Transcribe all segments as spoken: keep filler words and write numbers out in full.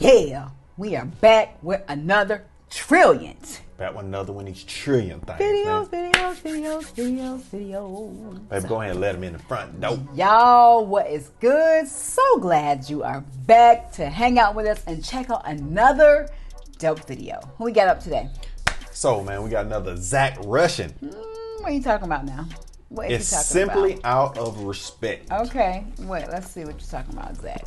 Yeah, we are back with another trillions. Back with another one of these trillion things. Videos, man. videos, videos, videos, videos. Babe, go ahead and let them in the front door. Y'all, what is good? So glad you are back to hang out with us and check out another dope video. What we got up today? So, man, we got another Zach Rushing. Mm, what are you talking about now? What is he talking about? It's simply out of respect. Okay, wait, let's see what you're talking about, Zach.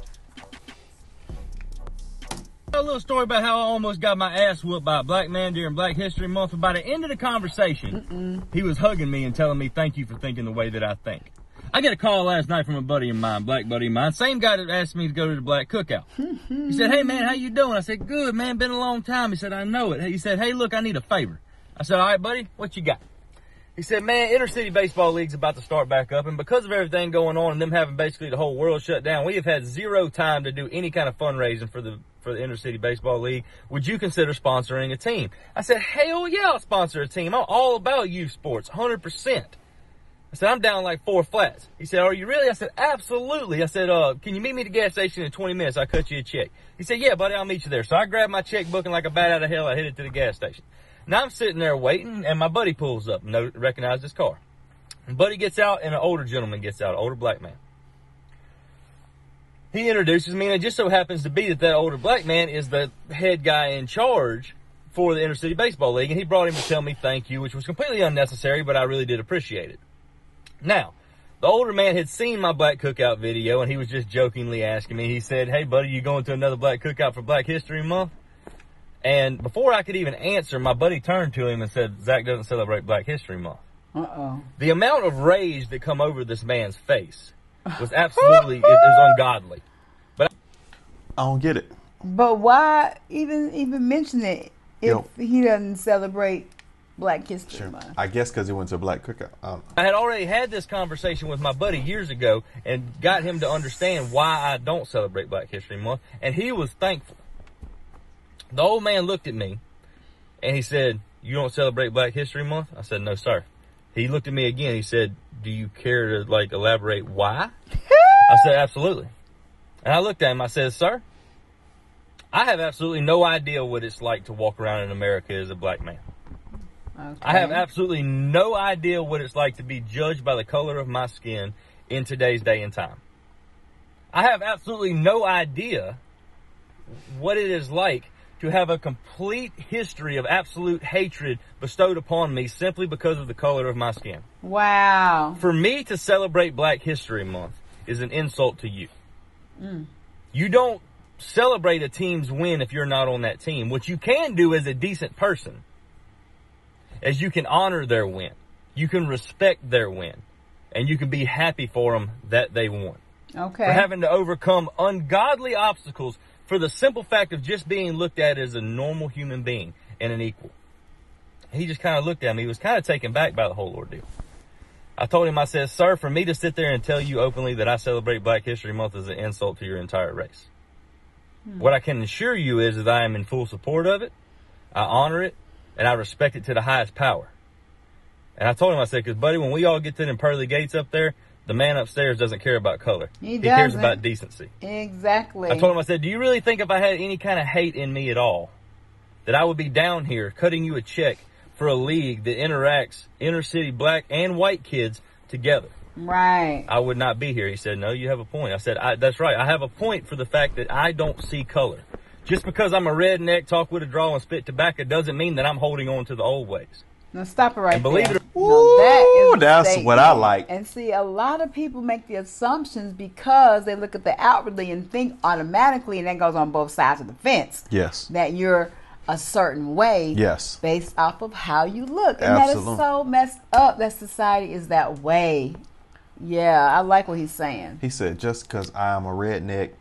A little story about how I almost got my ass whooped by a black man during Black History Month. By the end of the conversation, Mm-mm. he was hugging me and telling me thank you for thinking the way that I think. I got a call last night from a buddy of mine, black buddy of mine, same guy that asked me to go to the black cookout. He said, hey, man, how you doing? I said, good, man, been a long time. He said, I know it. He said, hey, look, I need a favor. I said, all right, buddy, what you got? He said, man, Intercity Baseball League's about to start back up, and because of everything going on and them having basically the whole world shut down, we have had zero time to do any kind of fundraising for the for the Intercity Baseball League. Would you consider sponsoring a team? I said, hell yeah, I'll sponsor a team. I'm all about youth sports, one hundred percent. I said, I'm down like four flats. He said, are you really? I said, absolutely. I said, uh, can you meet me at the gas station in twenty minutes? I'll cut you a check. He said, yeah, buddy, I'll meet you there. So I grabbed my checkbook and like a bat out of hell, I headed to the gas station. Now I'm sitting there waiting, and my buddy pulls up and recognized his car. And buddy gets out, and an older gentleman gets out, an older black man. He introduces me, and it just so happens to be that that older black man is the head guy in charge for the Intercity Baseball League, and he brought him to tell me thank you, which was completely unnecessary, but I really did appreciate it. Now, the older man had seen my black cookout video, and he was just jokingly asking me. He said, hey, buddy, you going to another black cookout for Black History Month? And before I could even answer, my buddy turned to him and said, Zach doesn't celebrate Black History Month. Uh-oh. The amount of rage that come over this man's face was absolutely, it is ungodly. But I, I don't get it. But why even even mention it if Yo. he doesn't celebrate Black History sure. Month? I guess because he went to a black cookout. I, I had already had this conversation with my buddy years ago and got him to understand why I don't celebrate Black History Month. And he was thankful. The old man looked at me, and he said, you don't celebrate Black History Month? I said, no, sir. He looked at me again. He said, do you care to, like, elaborate why? I said, absolutely. And I looked at him. I said, sir, I have absolutely no idea what it's like to walk around in America as a black man. Okay. I have absolutely no idea what it's like to be judged by the color of my skin in today's day and time. I have absolutely no idea what it is like to have a complete history of absolute hatred bestowed upon me simply because of the color of my skin. Wow. For me to celebrate Black History Month is an insult to you. Mm. You don't celebrate a team's win if you're not on that team. What you can do as a decent person is you can honor their win. You can respect their win. And you can be happy for them that they won. Okay. For having to overcome ungodly obstacles for the simple fact of just being looked at as a normal human being and an equal. He just kind of looked at me. He was kind of taken back by the whole ordeal. I told him, I said, sir, for me to sit there and tell you openly that I celebrate Black History Month is an insult to your entire race. Hmm. What I can assure you is that I am in full support of it. I honor it, and I respect it to the highest power. And I told him, I said, because, buddy, when we all get to them pearly gates up there, the man upstairs doesn't care about color. He, he cares about decency. Exactly. I told him, I said, do you really think if I had any kind of hate in me at all, that I would be down here cutting you a check for a league that interacts inner city black and white kids together? Right. I would not be here. He said, no, you have a point. I said, I, that's right. I have a point for the fact that I don't see color. Just because I'm a redneck, talk with a draw, and spit tobacco doesn't mean that I'm holding on to the old ways. Now stop it right and believe there. It or Ooh, that is that's what I like. And see, a lot of people make the assumptions because they look at the outwardly and think automatically, and that goes on both sides of the fence. Yes. That you're a certain way. Yes. Based off of how you look. And Absolutely. That is so messed up that society is that way. Yeah, I like what he's saying. He said, just because I'm a redneck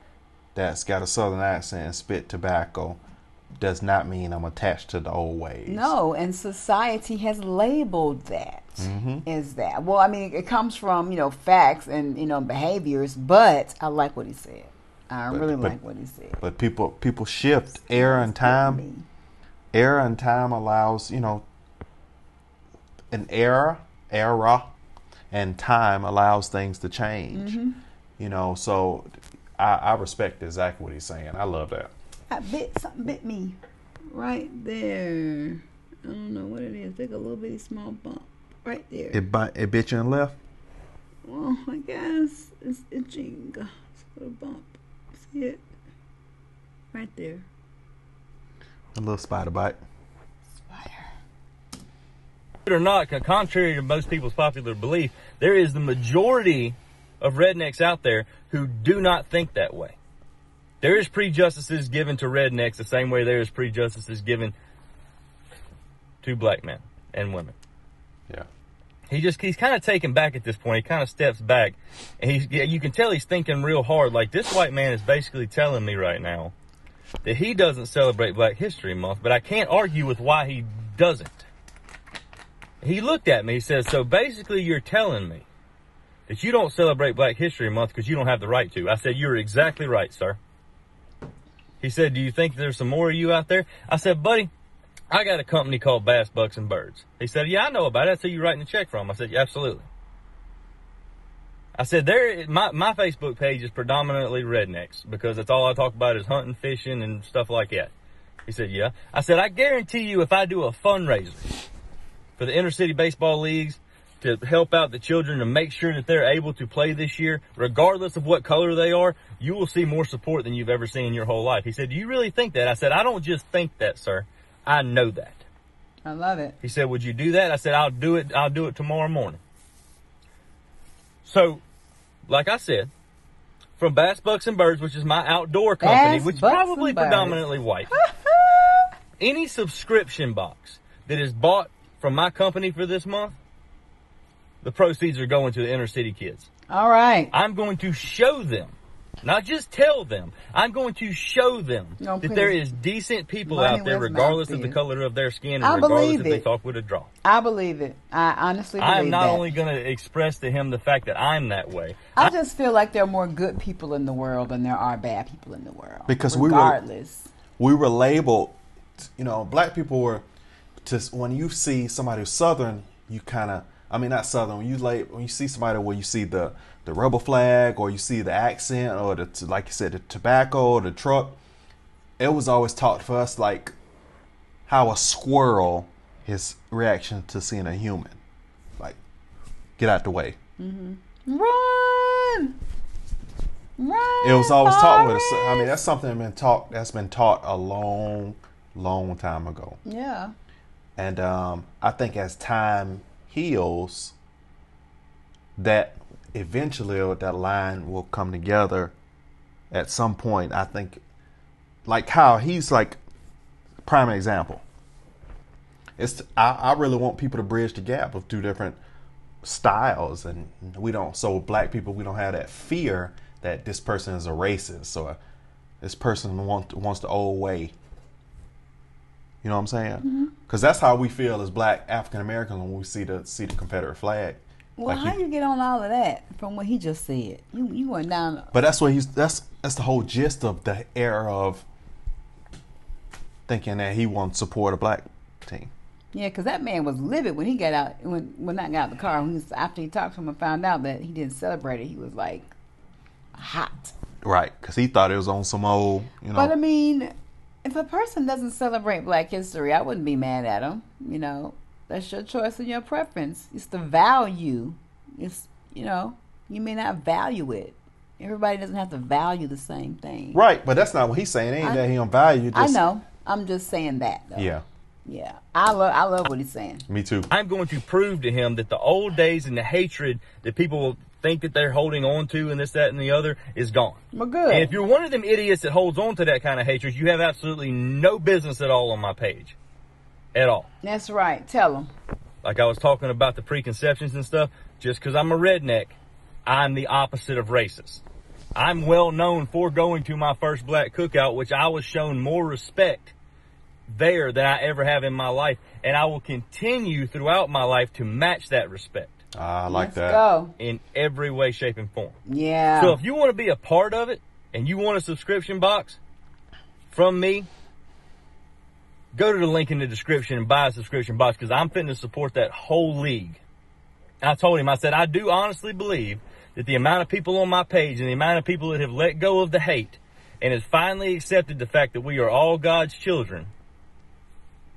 that's got a southern accent and spit tobacco does not mean I'm attached to the old ways. No, and society has labeled that mm-hmm. as that. Well, I mean, it comes from, you know, facts and, you know, behaviors, but I like what he said. I but, really but, like what he said. But people people shift. Era and time. Era and time allows, you know, an era, era, and time allows things to change. Mm-hmm. You know, so I, I respect exactly what he's saying. I love that. I bit, something bit me right there. I don't know what it is. Like a little bitty small bump right there. It bite, it bit you and left? Well, I guess it's itching. It's a little bump. See it? Right there. A little spider bite. Spider. It or not, contrary to most people's popular belief, there is the majority of rednecks out there who do not think that way. There is prejudices given to rednecks the same way there is prejudices given to black men and women. Yeah. He just, he's kind of taken back at this point. He kind of steps back. And he's, yeah, you can tell he's thinking real hard. Like, this white man is basically telling me right now that he doesn't celebrate Black History Month, but I can't argue with why he doesn't. He looked at me, he says, so basically you're telling me that you don't celebrate Black History Month because you don't have the right to. I said, you're exactly right, sir. He said, do you think there's some more of you out there? I said, buddy, I got a company called Bass, Bucks, and Birds. He said, yeah, I know about it. That's who you're writing a check from. I said, yeah, absolutely. I said, there, my, my Facebook page is predominantly rednecks because that's all I talk about is hunting, fishing, and stuff like that. He said, yeah. I said, I guarantee you if I do a fundraiser for the Intercity Baseball Leagues to help out the children to make sure that they're able to play this year, regardless of what color they are, you will see more support than you've ever seen in your whole life. He said, do you really think that? I said, I don't just think that, sir. I know that. I love it. He said, would you do that? I said, I'll do it. I'll do it tomorrow morning. So, like I said, from Bass, Bucks, and Birds, which is my outdoor company, Bass, which is probably predominantly white, any subscription box that is bought from my company for this month, the proceeds are going to the inner city kids. All right. I'm going to show them, not just tell them. I'm going to show them no, that there is decent people out there regardless of the color of their skin and I regardless if it. They talk with a draw. I believe it. I honestly believe it. I'm not that. only going to express to him the fact that I'm that way. I, I just feel like there are more good people in the world than there are bad people in the world. Because regardless. we were, we were labeled, you know, black people were just, when you see somebody who's Southern, you kind of, I mean, not Southern. When you like, when you see somebody where you see the, the rebel flag or you see the accent or the, like you said, the tobacco or the truck, it was always taught for us like how a squirrel is reaction to seeing a human. Like, get out the way. Mm-hmm. Run! Run! It was always taught with us. I mean, that's something that's been taught, that's been taught a long, long time ago. Yeah. And um, I think as time heals, that eventually that line will come together at some point. I think like how he's like prime example. It's I, I really want people to bridge the gap of two different styles, and we don't, so black people, we don't have that fear that this person is a racist or this person want, wants the old way. You know what I'm saying? Because mm-hmm. that's how we feel as black African Americans when we see the see the Confederate flag. Well, like how you, you get on all of that from what he just said? You you went down. But that's what he's that's that's the whole gist of the era of thinking that he won't support a black team. Yeah, because that man was livid when he got out when when I got out of the car. When he was, after he talked to him and found out that he didn't celebrate it, he was like hot. Right, because he thought it was on some old, you know. But I mean, if a person doesn't celebrate Black history, I wouldn't be mad at them. You know, that's your choice and your preference. It's the value. It's, you know, you may not value it. Everybody doesn't have to value the same thing. Right, but that's not what he's saying. It ain't I, that he don't value. Just, I know. I'm just saying that, though. Yeah. Yeah. I love, I love what he's saying. Me too. I'm going to prove to him that the old days and the hatred that people think that they're holding on to and this, that, and the other is gone. Well, good. And if you're one of them idiots that holds on to that kind of hatred, you have absolutely no business at all on my page. At all. That's right. Tell them. Like I was talking about the preconceptions and stuff, just because I'm a redneck, I'm the opposite of racist. I'm well known for going to my first black cookout, which I was shown more respect there than I ever have in my life. And I will continue throughout my life to match that respect. I like Let's that. Go. In every way, shape, and form. Yeah. So if you want to be a part of it and you want a subscription box from me, go to the link in the description and buy a subscription box because I'm fitting to support that whole league. And I told him, I said, I do honestly believe that the amount of people on my page and the amount of people that have let go of the hate and has finally accepted the fact that we are all God's children,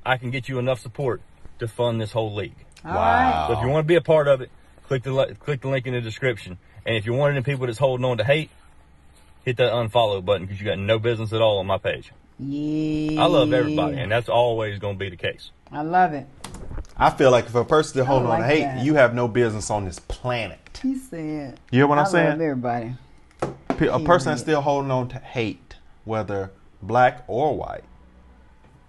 I can get you enough support to fund this whole league. All wow. Right. So if you want to be a part of it, click the, click the link in the description. And if you're one of the people that's holding on to hate, hit that unfollow button, because you got no business at all on my page. Yeah. I love everybody, and that's always going to be the case. I love it. I feel like if a person is holding like on to hate, that. You have no business on this planet. He said. You hear what I'm I saying? I love everybody. A person that's still holding on to hate, whether black or white,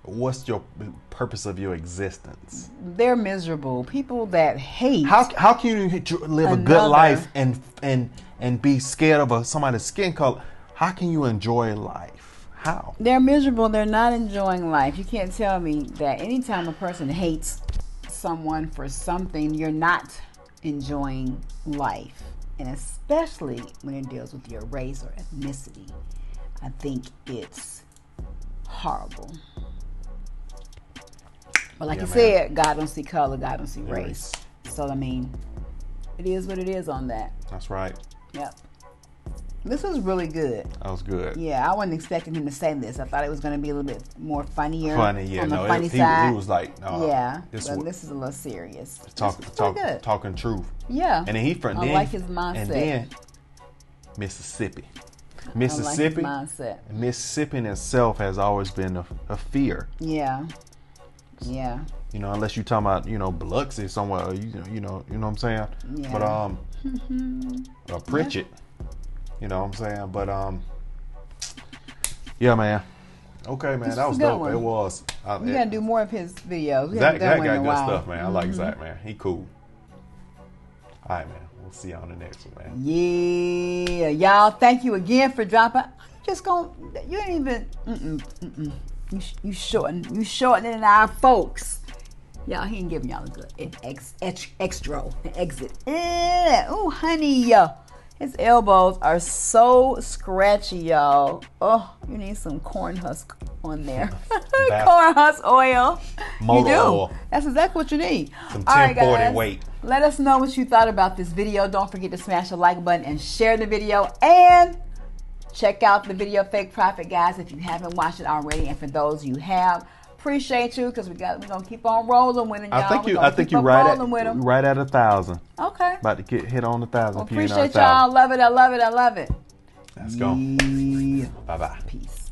what's your purpose of your existence? They're miserable. People that hate. How how can you live another. a good life and and and be scared of a, somebody's skin color? How can you enjoy life? How? They're miserable. They're not enjoying life. You can't tell me that anytime a person hates someone for something, you're not enjoying life. And especially when it deals with your race or ethnicity, I think it's horrible. But like yeah, you man. said, God don't see color, God don't see yeah, race. race. So I mean, it is what it is on that. That's right. Yep. This was really good. That was good. Yeah, I wasn't expecting him to say this. I thought it was going to be a little bit more funnier. Funny, yeah. On the no, funny it, side. He, he was like, no. Yeah, this, so this is a little serious. Talk, talk, good. Talking truth. Yeah. And then he from I then, like his mindset. And then Mississippi. Mississippi. I like his mindset. Mississippi in itself has always been a, a fear. Yeah. Yeah. You know, unless you're talking about, you know, Biloxi somewhere, or, you know, you know, you know what I'm saying? Yeah. But, um, or Pritchett. Yeah. You know what I'm saying? But, um, yeah, man. Okay, man. This that was dope. One. It was. I, we got to do more of his videos. We Zach, Zach got good while. stuff, man. Mm-hmm. I like Zach, man. He cool. All right, man. We'll see you on the next one, man. Yeah. Y'all, thank you again for dropping. I'm just going to, you ain't even, mm-mm, mm-mm. You, you shorten, you shortening our folks. Y'all, he ain't giving y'all a good an ex, ex, extra, an exit. Oh, honey, yo. His elbows are so scratchy, y'all. Oh, you need some corn husk on there. Corn husk oil. Motor you do. Oil. That's exactly what you need. Some ten forty weight. Let us know what you thought about this video. Don't forget to smash the like button and share the video. And check out the video Fake Profit, guys, if you haven't watched it already. And for those you have, appreciate you, because we got we're gonna keep on rolling with them, y'all. I think you, I think you right at right at a thousand. Okay. About to get hit on a thousand. Well, appreciate y'all. Love it. I love it. I love it. Let's go. Yeah. Bye bye. Peace.